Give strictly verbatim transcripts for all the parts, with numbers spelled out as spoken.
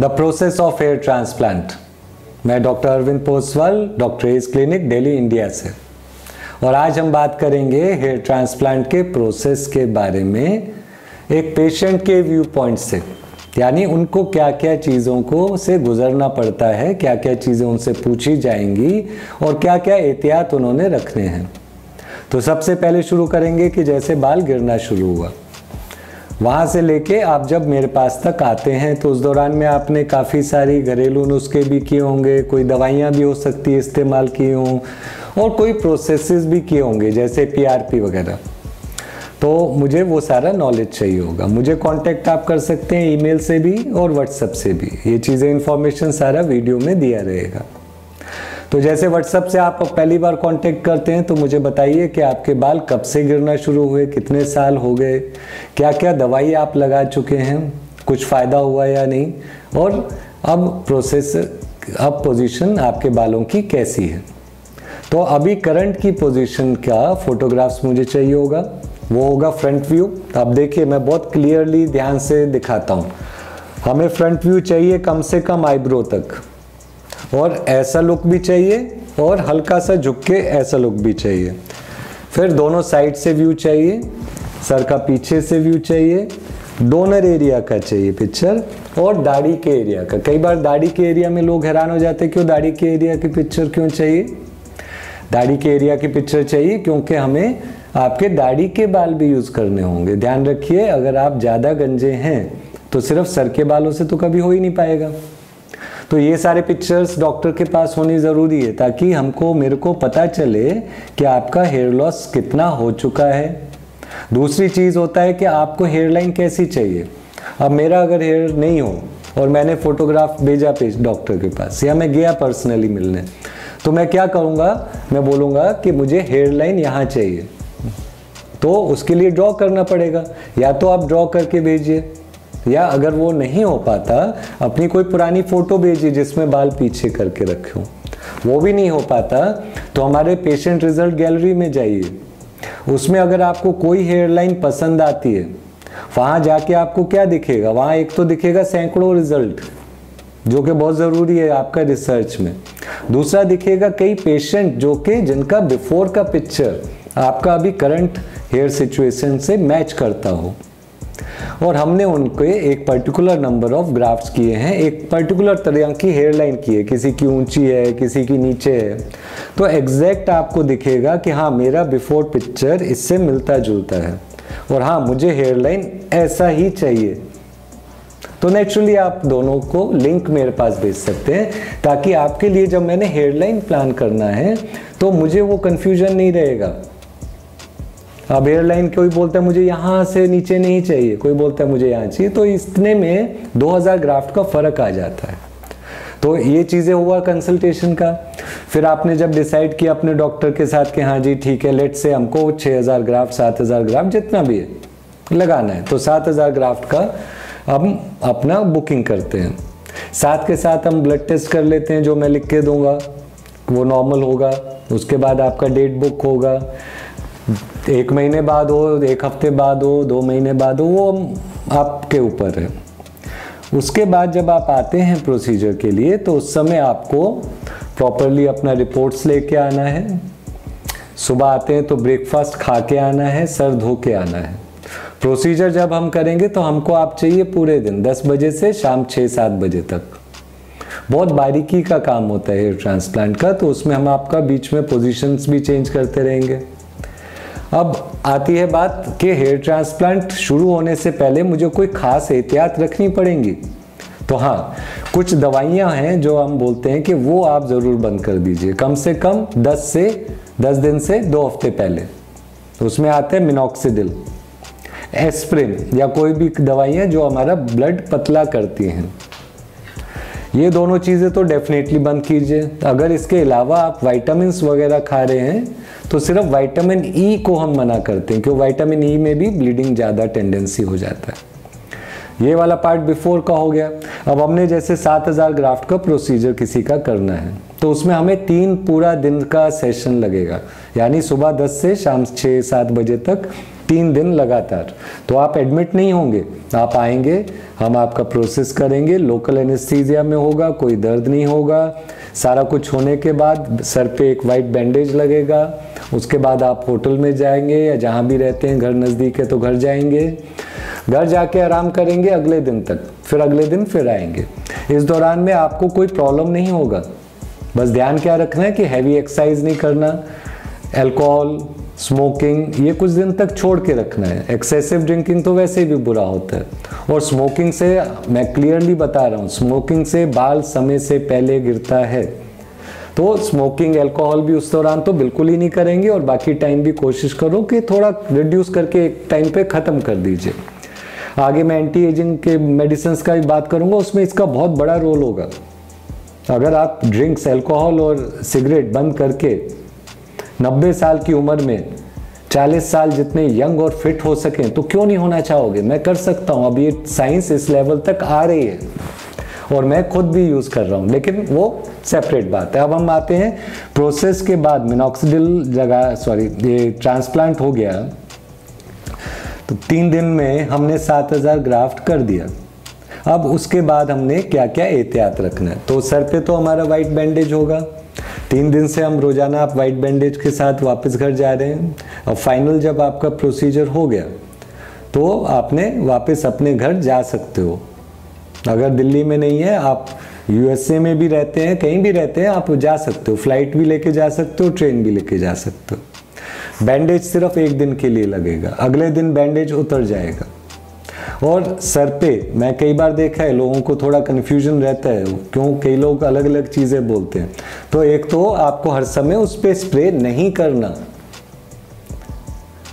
The process of hair transplant. मैं doctor Arvind Poswal, doctor as clinic, Delhi, India से, और आज हम बात करेंगे हेयर ट्रांसप्लांट के प्रोसेस के बारे में एक पेशेंट के व्यू पॉइंट से, यानी उनको क्या क्या चीज़ों को से गुजरना पड़ता है, क्या क्या चीज़ें उनसे पूछी जाएंगी और क्या क्या एहतियात उन्होंने रखने हैं। तो सबसे पहले शुरू करेंगे कि जैसे बाल गिरना शुरू हुआ, वहाँ से लेके आप जब मेरे पास तक आते हैं तो उस दौरान में आपने काफ़ी सारी घरेलू नुस्खे भी किए होंगे, कोई दवाइयाँ भी हो सकती है इस्तेमाल की हों और कोई प्रोसेसेस भी किए होंगे जैसे पी आर पी वगैरह। तो मुझे वो सारा नॉलेज चाहिए होगा। मुझे कांटेक्ट आप कर सकते हैं ईमेल से भी और व्हाट्सएप से भी। ये चीज़ें इन्फॉर्मेशन सारा वीडियो में दिया रहेगा। तो जैसे व्हाट्सएप से आप पहली बार कांटेक्ट करते हैं तो मुझे बताइए कि आपके बाल कब से गिरना शुरू हुए, कितने साल हो गए, क्या क्या दवाई आप लगा चुके हैं, कुछ फ़ायदा हुआ या नहीं, और अब प्रोसेस अब पोजीशन आपके बालों की कैसी है। तो अभी करंट की पोजीशन का फोटोग्राफ्स मुझे चाहिए होगा। वो होगा फ्रंट व्यू। आप देखिए, मैं बहुत क्लियरली ध्यान से दिखाता हूँ। हमें फ्रंट व्यू चाहिए कम से कम आईब्रो तक, और ऐसा लुक भी चाहिए और हल्का सा झुक के ऐसा लुक भी चाहिए। फिर दोनों साइड से व्यू चाहिए, सर का पीछे से व्यू चाहिए, डोनर एरिया का चाहिए पिक्चर और दाढ़ी के एरिया का। कई बार दाढ़ी के एरिया में लोग हैरान हो जाते हैं, क्यों दाढ़ी के एरिया की पिक्चर क्यों चाहिए। दाढ़ी के एरिया की पिक्चर चाहिए क्योंकि हमें आपके दाढ़ी के बाल भी यूज़ करने होंगे। ध्यान रखिए, अगर आप ज़्यादा गंजे हैं तो सिर्फ सर के बालों से तो कभी हो ही नहीं पाएगा। तो ये सारे पिक्चर्स डॉक्टर के पास होनी ज़रूरी है ताकि हमको मेरे को पता चले कि आपका हेयर लॉस कितना हो चुका है। दूसरी चीज़ होता है कि आपको हेयर लाइन कैसी चाहिए। अब मेरा अगर हेयर नहीं हो और मैंने फ़ोटोग्राफ भेजा पेज डॉक्टर के पास या मैं गया पर्सनली मिलने, तो मैं क्या करूँगा, मैं बोलूँगा कि मुझे हेयर लाइन यहाँ चाहिए। तो उसके लिए ड्रॉ करना पड़ेगा, या तो आप ड्रॉ करके भेजिए या अगर वो नहीं हो पाता अपनी कोई पुरानी फ़ोटो भेजिए जिसमें बाल पीछे करके रखे हों। वो भी नहीं हो पाता तो हमारे पेशेंट रिजल्ट गैलरी में जाइए। उसमें अगर आपको कोई हेयरलाइन पसंद आती है, वहाँ जाके आपको क्या दिखेगा, वहाँ एक तो दिखेगा सैकड़ों रिजल्ट जो कि बहुत ज़रूरी है आपका रिसर्च में। दूसरा दिखेगा कई पेशेंट जो कि जिनका बिफोर का पिक्चर आपका अभी करंट हेयर सिचुएशन से मैच करता हो, और हमने उनके एक पर्टिकुलर नंबर ऑफ ग्राफ्ट्स किए हैं, एक पर्टिकुलर तरह की हेयर लाइन की है, किसी की ऊंची है किसी की नीचे है। तो एग्जैक्ट आपको दिखेगा कि हाँ मेरा बिफोर पिक्चर इससे मिलता जुलता है और हाँ मुझे हेयर लाइन ऐसा ही चाहिए। तो नेचुरली आप दोनों को लिंक मेरे पास भेज सकते हैं ताकि आपके लिए जब मैंने हेयर लाइन प्लान करना है तो मुझे वो कन्फ्यूजन नहीं रहेगा। अब हेयर लाइन कोई बोलता है मुझे यहाँ से नीचे नहीं चाहिए, कोई बोलता है मुझे यहाँ चाहिए, तो इतने में दो हज़ार ग्राफ्ट का फ़र्क आ जाता है। तो ये चीज़ें हुआ कंसल्टेशन का। फिर आपने जब डिसाइड किया अपने डॉक्टर के साथ कि हाँ जी ठीक है, लेट से हमको छह हज़ार ग्राफ्ट, सात हज़ार ग्राफ्ट, जितना भी है लगाना है, तो सात हज़ार ग्राफ्ट का हम अपना बुकिंग करते हैं। साथ के साथ हम ब्लड टेस्ट कर लेते हैं, जो मैं लिख के दूँगा वो नॉर्मल होगा। उसके बाद आपका डेट बुक होगा, एक महीने बाद हो, एक हफ्ते बाद हो, दो महीने बाद हो, वो आपके ऊपर है। उसके बाद जब आप आते हैं प्रोसीजर के लिए तो उस समय आपको प्रॉपरली अपना रिपोर्ट्स लेके आना है। सुबह आते हैं तो ब्रेकफास्ट खा के आना है, सर धो के आना है। प्रोसीजर जब हम करेंगे तो हमको आप चाहिए पूरे दिन दस बजे से शाम छः सात बजे तक। बहुत बारीकी का काम होता है हेयर ट्रांसप्लांट का, तो उसमें हम आपका बीच में पोजिशंस भी चेंज करते रहेंगे। अब आती है बात कि हेयर ट्रांसप्लांट शुरू होने से पहले मुझे कोई ख़ास एहतियात रखनी पड़ेंगी। तो हाँ, कुछ दवाइयाँ हैं जो हम बोलते हैं कि वो आप ज़रूर बंद कर दीजिए कम से कम दस से दस दिन से दो हफ्ते पहले। उसमें आते हैं मिनॉक्सिडिल, एस्प्रिन या कोई भी दवाइयाँ जो हमारा ब्लड पतला करती हैं। ये दोनों चीज़ें तो डेफिनेटली बंद कीजिए। अगर इसके अलावा आप वाइटामिन्स वगैरह खा रहे हैं तो सिर्फ वाइटामिन ई को हम मना करते हैं, क्योंकि वाइटामिन ई में भी ब्लीडिंग ज़्यादा टेंडेंसी हो जाता है। ये वाला पार्ट बिफोर का हो गया। अब हमने जैसे सात हज़ार ग्राफ्ट का प्रोसीजर किसी का करना है तो उसमें हमें तीन पूरा दिन का सेशन लगेगा, यानी सुबह दस से शाम छः सात बजे तक तीन दिन लगातार। तो आप एडमिट नहीं होंगे, आप आएंगे, हम आपका प्रोसेस करेंगे, लोकल एनेस्थीसिया में होगा, कोई दर्द नहीं होगा। सारा कुछ होने के बाद सर पे एक वाइट बैंडेज लगेगा, उसके बाद आप होटल में जाएंगे या जहाँ भी रहते हैं, घर नज़दीक है तो घर जाएंगे, घर जाके आराम करेंगे अगले दिन तक, फिर अगले दिन फिर आएंगे। इस दौरान में आपको कोई प्रॉब्लम नहीं होगा। बस ध्यान क्या रखना है कि हैवी एक्सरसाइज नहीं करना, अल्कोहल, स्मोकिंग ये कुछ दिन तक छोड़ के रखना है। एक्सेसिव ड्रिंकिंग तो वैसे भी बुरा होता है, और स्मोकिंग से मैं क्लियरली बता रहा हूँ, स्मोकिंग से बाल समय से पहले गिरता है। तो स्मोकिंग, अल्कोहल भी उस दौरान तो बिल्कुल ही नहीं करेंगे, और बाकी टाइम भी कोशिश करो कि थोड़ा रिड्यूस करके एक टाइम पे ख़त्म कर दीजिए। आगे मैं एंटी एजिंग के मेडिसिन्स का भी बात करूँगा, उसमें इसका बहुत बड़ा रोल होगा। अगर आप ड्रिंक्स, अल्कोहल और सिगरेट बंद करके नब्बे साल की उम्र में चालीस साल जितने यंग और फिट हो सकें तो क्यों नहीं होना चाहोगे? मैं कर सकता हूं, अब ये साइंस इस लेवल तक आ रही है और मैं खुद भी यूज़ कर रहा हूं, लेकिन वो सेपरेट बात है। अब हम आते हैं प्रोसेस के बाद। मिनॉक्सिडिल लगा, सॉरी ये ट्रांसप्लांट हो गया तो तीन दिन में हमने सात हज़ार ग्राफ्ट कर दिया। अब उसके बाद हमने क्या क्या एहतियात रखना है? तो सर पे तो हमारा वाइट बैंडेज होगा, तीन दिन से हम रोज़ाना आप वाइट बैंडेज के साथ वापस घर जा रहे हैं, और फाइनल जब आपका प्रोसीजर हो गया तो आपने वापस अपने घर जा सकते हो। अगर दिल्ली में नहीं है, आप यूएसए में भी रहते हैं, कहीं भी रहते हैं, आप जा सकते हो, फ्लाइट भी लेके जा सकते हो, ट्रेन भी लेके जा सकते हो। बैंडेज सिर्फ एक दिन के लिए लगेगा, अगले दिन बैंडेज उतर जाएगा। और सर पे मैं कई बार देखा है, लोगों को थोड़ा कन्फ्यूजन रहता है, क्यों कई लोग अलग अलग चीज़ें बोलते हैं। तो एक तो आपको हर समय उस पर स्प्रे नहीं करना।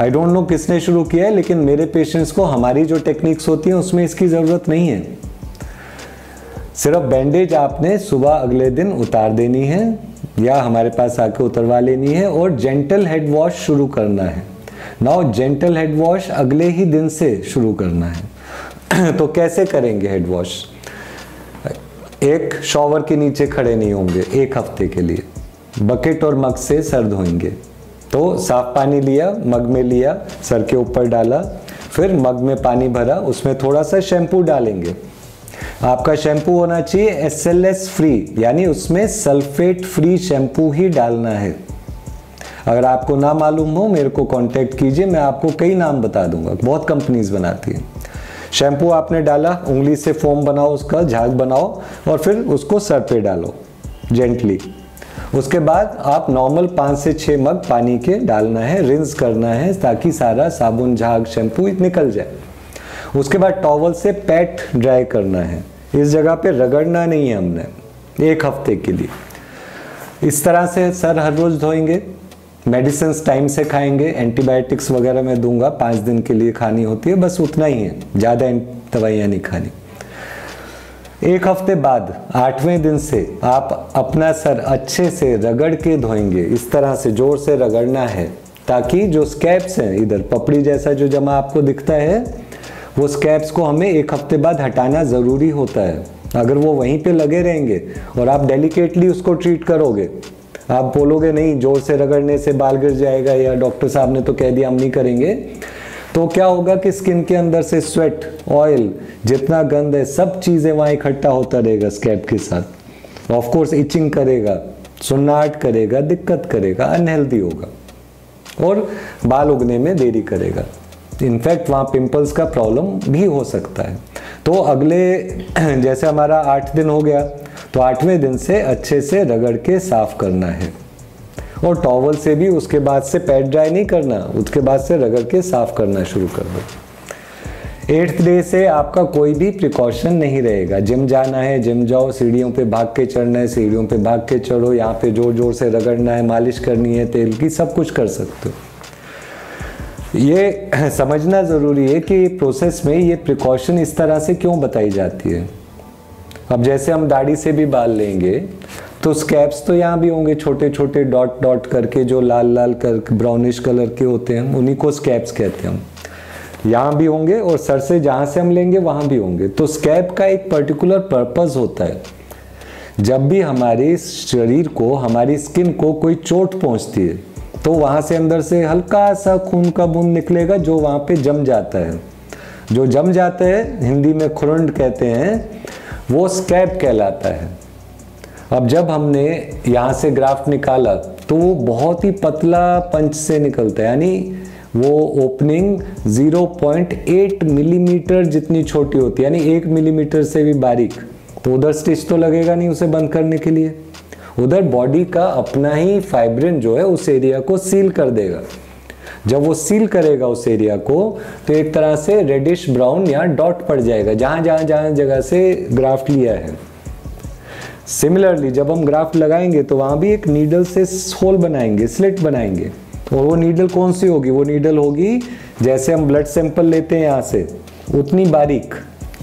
आई डोंट नो किसने शुरू किया है, लेकिन मेरे पेशेंट्स को हमारी जो टेक्निक्स होती हैं उसमें इसकी ज़रूरत नहीं है। सिर्फ बैंडेज आपने सुबह अगले दिन उतार देनी है या हमारे पास आके उतरवा लेनी है, और जेंटल हेड वॉश शुरू करना है। नाउ जेंटल हेड वॉश अगले ही दिन से शुरू करना है। तो कैसे करेंगे हेड वॉश? एक शॉवर के नीचे खड़े नहीं होंगे एक हफ्ते के लिए, बकेट और मग से सर धोएंगे। तो साफ पानी लिया, मग में लिया, सर के ऊपर डाला, फिर मग में पानी भरा, उसमें थोड़ा सा शैम्पू डालेंगे। आपका शैम्पू होना चाहिए एस एल एस फ्री, यानी उसमें सल्फेट फ्री शैम्पू ही डालना है। अगर आपको ना मालूम हो मेरे को कांटेक्ट कीजिए, मैं आपको कई नाम बता दूंगा, बहुत कंपनीज बनाती हैं। शैम्पू आपने डाला, उंगली से फोम बनाओ, उसका झाग बनाओ और फिर उसको सर पे डालो जेंटली। उसके बाद आप नॉर्मल पाँच से छः मग पानी के डालना है, रिंस करना है ताकि सारा साबुन, झाग, शैम्पू निकल जाए। उसके बाद टॉवल से पैट ड्राई करना है, इस जगह पर रगड़ना नहीं है हमने, एक हफ्ते के लिए। इस तरह से सर हर रोज़ धोएंगे। मेडिसिन टाइम से खाएंगे, एंटीबायोटिक्स वगैरह मैं दूंगा, पाँच दिन के लिए खानी होती है, बस उतना ही है, ज़्यादा दवाइयाँ नहीं खानी। एक हफ्ते बाद आठवें दिन से आप अपना सर अच्छे से रगड़ के धोएंगे, इस तरह से जोर से रगड़ना है ताकि जो स्कैब्स हैं, इधर पपड़ी जैसा जो जमा आपको दिखता है, वो स्कैब्स को हमें एक हफ्ते बाद हटाना ज़रूरी होता है। अगर वो वहीं पर लगे रहेंगे और आप डेलिकेटली उसको ट्रीट करोगे, आप बोलोगे नहीं जोर से रगड़ने से बाल गिर जाएगा या डॉक्टर साहब ने तो कह दिया हम नहीं करेंगे, तो क्या होगा कि स्किन के अंदर से स्वेट, ऑयल, जितना गंद है सब चीज़ें वहाँ इकट्ठा होता रहेगा स्कैब के साथ। ऑफ कोर्स इचिंग करेगा, सुन्नाट करेगा, दिक्कत करेगा, अनहेल्दी होगा और बाल उगने में देरी करेगा। इनफैक्ट वहाँ पिंपल्स का प्रॉब्लम भी हो सकता है। तो अगले जैसे हमारा आठ दिन हो गया तो आठवें दिन से अच्छे से रगड़ के साफ करना है, और टॉवल से भी। उसके बाद से पैड ड्राई नहीं करना, उसके बाद से रगड़ के साफ करना शुरू कर दो। एट्थ डे से आपका कोई भी प्रिकॉशन नहीं रहेगा। जिम जाना है जिम जाओ, सीढ़ियों पे भाग के चढ़ना है सीढ़ियों पे भाग के चढ़ो, यहाँ पे जोर जोर से रगड़ना है, मालिश करनी है तेल की, सब कुछ कर सकते हो। ये समझना ज़रूरी है कि प्रोसेस में ये प्रिकॉशन इस तरह से क्यों बताई जाती है। अब जैसे हम दाढ़ी से भी बाल लेंगे तो स्कैब्स तो यहाँ भी होंगे, छोटे छोटे डॉट डॉट करके जो लाल लाल कर ब्राउनिश कलर के होते हैं, उन्हीं को स्कैब्स कहते हैं हम। यहाँ भी होंगे और सर से जहाँ से हम लेंगे वहाँ भी होंगे। तो स्कैब का एक पर्टिकुलर पर्पस होता है। जब भी हमारे शरीर को, हमारी स्किन को कोई चोट पहुँचती है तो वहाँ से अंदर से हल्का सा खून का बूंद निकलेगा जो वहाँ पे जम जाता है, जो जम जाता है हिंदी में खुरंड कहते हैं, वो स्कैब कहलाता है। अब जब हमने यहाँ से ग्राफ्ट निकाला तो वो बहुत ही पतला पंच से निकलता है, यानी वो opening zero point eight millimetre जितनी छोटी होती है, यानी एक मिलीमीटर से भी बारीक। तो उधर स्टिच तो लगेगा नहीं उसे बंद करने के लिए, उधर बॉडी का अपना ही फाइब्रिन जो है उस एरिया को सील कर देगा। जब वो सील करेगा उस एरिया को तो एक तरह से रेडिश ब्राउन या डॉट पड़ जाएगा जहाँ जहाँ जहाँ जगह से ग्राफ्ट लिया है। सिमिलरली जब हम ग्राफ्ट लगाएंगे तो वहाँ भी एक नीडल से होल बनाएंगे, स्लिट बनाएंगे, और वो नीडल कौन सी होगी? वो नीडल होगी जैसे हम ब्लड सैंपल लेते हैं यहाँ से, उतनी बारीक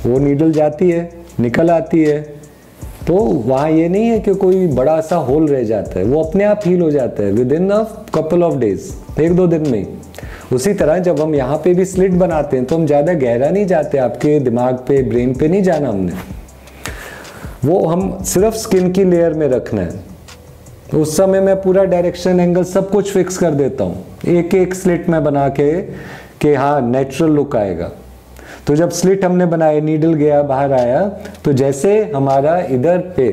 वो नीडल जाती है, निकल आती है। तो वहाँ ये नहीं है कि कोई बड़ा सा होल रह जाता है, वो अपने आप हील हो जाता है within a couple of days, एक दो दिन में। उसी तरह जब हम यहाँ पे भी स्लिट बनाते हैं तो हम ज़्यादा गहरा नहीं जाते, आपके दिमाग पे ब्रेन पे नहीं जाना हमने, वो हम सिर्फ स्किन की लेयर में रखना है। उस समय मैं पूरा डायरेक्शन, एंगल, सब कुछ फिक्स कर देता हूँ एक एक स्लिट में बना के कि हाँ नेचुरल लुक आएगा। तो जब स्लिट हमने बनाया, नीडल गया बाहर आया, तो जैसे हमारा इधर पे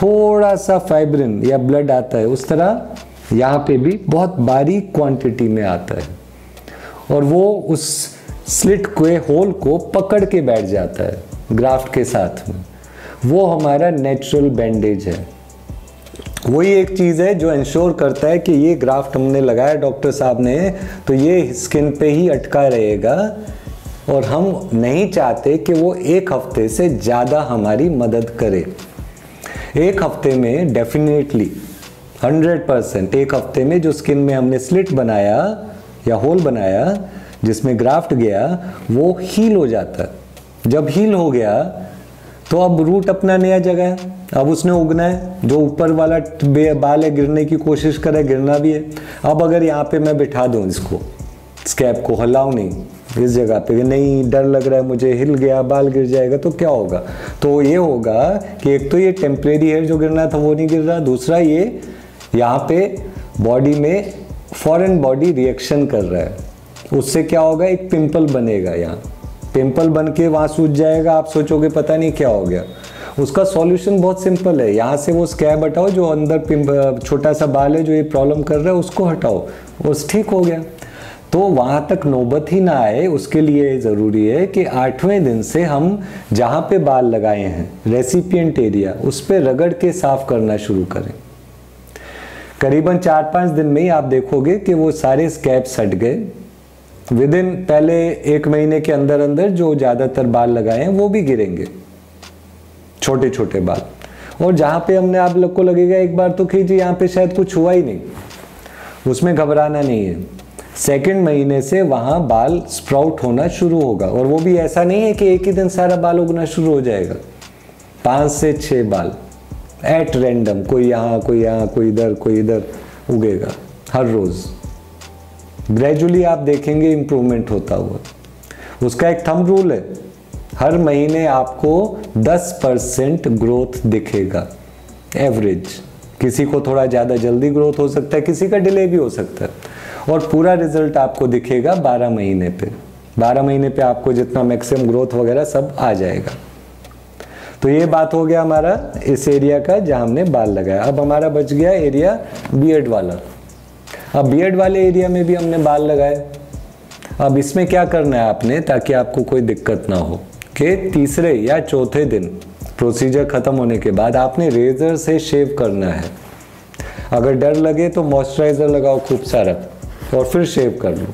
थोड़ा सा फाइब्रिन या ब्लड आता है उस तरह यहाँ पे भी बहुत बारीक क्वांटिटी में आता है और वो उस स्लिट के होल को पकड़ के बैठ जाता है ग्राफ्ट के साथ में। वो हमारा नेचुरल बैंडेज है, वही एक चीज़ है जो इंश्योर करता है कि ये ग्राफ्ट हमने लगाया डॉक्टर साहब ने तो ये स्किन पे ही अटका रहेगा और हम नहीं चाहते कि वो एक हफ्ते से ज़्यादा हमारी मदद करे। एक हफ्ते में डेफिनेटली हंड्रेड परसेंट, एक हफ्ते में जो स्किन में हमने स्लिट बनाया या होल बनाया जिसमें ग्राफ्ट गया वो हील हो जाता है। जब हील हो गया तो अब रूट अपना नया जगह है, अब उसने उगना है। जो ऊपर वाला बाल है गिरने की कोशिश करे, गिरना भी है। अब अगर यहाँ पे मैं बिठा दूँ इसको, स्कैब को, हिलाऊँ नहीं इस जगह पे, नहीं डर लग रहा है मुझे, हिल गया बाल गिर जाएगा, तो क्या होगा? तो ये होगा कि एक तो ये टेम्परेरी है, जो गिरना था वो नहीं गिर रहा। दूसरा ये यहाँ पे बॉडी में फॉरेन बॉडी रिएक्शन कर रहा है, उससे क्या होगा? एक पिंपल बनेगा, यहाँ पिंपल बन के वहाँ सूज जाएगा। आप सोचोगे पता नहीं क्या हो गया। उसका सॉल्यूशन बहुत सिंपल है, यहाँ से वो स्कैब हटाओ, जो अंदर छोटा सा बाल है जो ये प्रॉब्लम कर रहा है उसको हटाओ, उस ठीक हो गया। तो वहाँ तक नौबत ही ना आए, उसके लिए ज़रूरी है कि आठवें दिन से हम जहाँ पे बाल लगाए हैं रेसिपिएंट एरिया उस पर रगड़ के साफ करना शुरू करें। करीबन चार पाँच दिन में ही आप देखोगे कि वो सारे स्कैब्स हट गए। विद इन पहले एक महीने के अंदर अंदर जो ज़्यादातर बाल लगाए हैं वो भी गिरेंगे, छोटे छोटे बाल। और जहाँ पे हमने आप लोग को लगेगा एक बार तो खींची यहाँ पे शायद कुछ हुआ ही नहीं, उसमें घबराना नहीं है। सेकेंड महीने से वहाँ बाल स्प्राउट होना शुरू होगा और वो भी ऐसा नहीं है कि एक ही दिन सारा बाल उगना शुरू हो जाएगा। पाँच से छः बाल एट रैंडम, कोई यहाँ कोई यहाँ कोई इधर कोई इधर उगेगा हर रोज़। ग्रेजुअली आप देखेंगे इम्प्रूवमेंट होता हुआ। उसका एक थंब रूल है, हर महीने आपको दस परसेंट ग्रोथ दिखेगा एवरेज। किसी को थोड़ा ज़्यादा जल्दी ग्रोथ हो सकता है, किसी का डिले भी हो सकता है, और पूरा रिजल्ट आपको दिखेगा बारह महीने पे। बारह महीने पे आपको जितना मैक्सिमम ग्रोथ वगैरह सब आ जाएगा। तो ये बात हो गया हमारा इस एरिया का जहाँ हमने बाल लगाया। अब हमारा बच गया एरिया बियर्ड वाला। अब बियर्ड वाले एरिया में भी हमने बाल लगाए। अब इसमें क्या करना है आपने ताकि आपको कोई दिक्कत ना हो कि तीसरे या चौथे दिन प्रोसीजर ख़त्म होने के बाद आपने रेजर से शेव करना है। अगर डर लगे तो मॉइस्चराइज़र लगाओ खूब सारा और फिर शेव कर लो।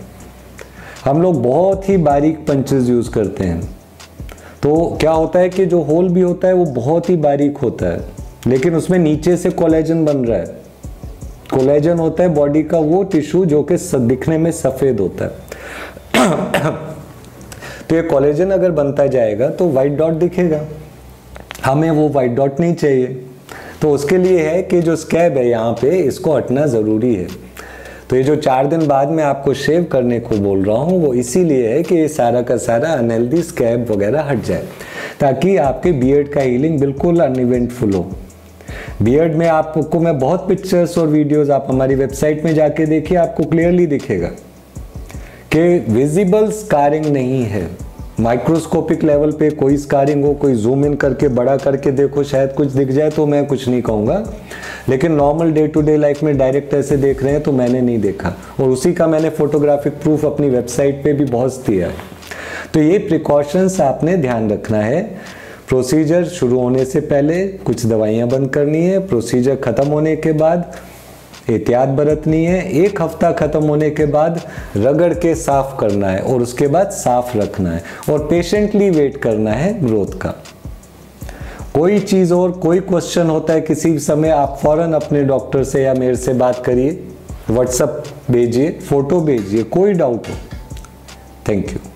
हम लोग बहुत ही बारीक पंचेस यूज़ करते हैं तो क्या होता है कि जो होल भी होता है वो बहुत ही बारीक होता है, लेकिन उसमें नीचे से कोलेजन बन रहा है। कोलेजन होता है बॉडी का वो टिश्यू जो कि दिखने में सफ़ेद होता है। तो ये कोलेजन अगर बनता जाएगा तो वाइट डॉट दिखेगा, हमें वो वाइट डॉट नहीं चाहिए। तो उसके लिए है कि जो स्कैब है यहाँ पे इसको हटना ज़रूरी है। तो ये जो चार दिन बाद में आपको शेव करने को बोल रहा हूँ वो इसीलिए है कि ये सारा का सारा अनहेल्दी स्कैब वगैरह हट जाए, ताकि आपके बियर्ड का हीलिंग बिल्कुल अनइवेंटफुल हो। बियर्ड में आपको मैं बहुत पिक्चर्स और वीडियोस, आप हमारी वेबसाइट में जाके देखिए, आपको क्लियरली दिखेगा कि विजिबल स्कारिंग नहीं है। माइक्रोस्कोपिक लेवल पे कोई स्कारिंग हो, कोई जूम इन करके बड़ा करके देखो शायद कुछ दिख जाए, तो मैं कुछ नहीं कहूँगा। लेकिन normal day to day life में डायरेक्ट ऐसे देख रहे हैं तो मैंने नहीं देखा, और उसी का मैंने फोटोग्राफिक प्रूफ अपनी वेबसाइट पे भी बहुत दिया है। तो ये प्रिकॉशंस आपने ध्यान रखना है। प्रोसीजर शुरू होने से पहले कुछ दवाइयाँ बंद करनी है, प्रोसीजर ख़त्म होने के बाद एहतियात बरतनी है, एक हफ्ता ख़त्म होने के बाद रगड़ के साफ करना है और उसके बाद साफ रखना है और पेशेंटली वेट करना है ग्रोथ का। कोई चीज़ और कोई क्वेश्चन होता है किसी भी समय, आप फौरन अपने डॉक्टर से या मेरे से बात करिए, व्हाट्सएप भेजिए, फ़ोटो भेजिए, कोई डाउट हो। Thank you.